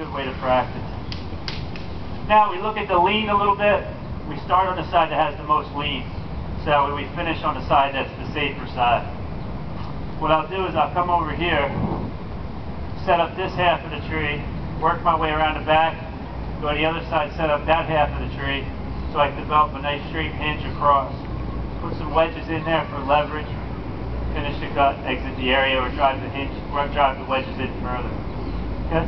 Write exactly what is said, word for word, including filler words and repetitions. good way to practice. Now we look at the lean a little bit. We start on the side that has the most lean. So we finish on the side that's the safer side. What I'll do is I'll come over here, set up this half of the tree, work my way around the back, go to the other side, set up that half of the tree, so I can develop a nice straight hinge across. Put some wedges in there for leverage, finish the cut, exit the area, or drive the hinge, or drive the wedges in further. Okay?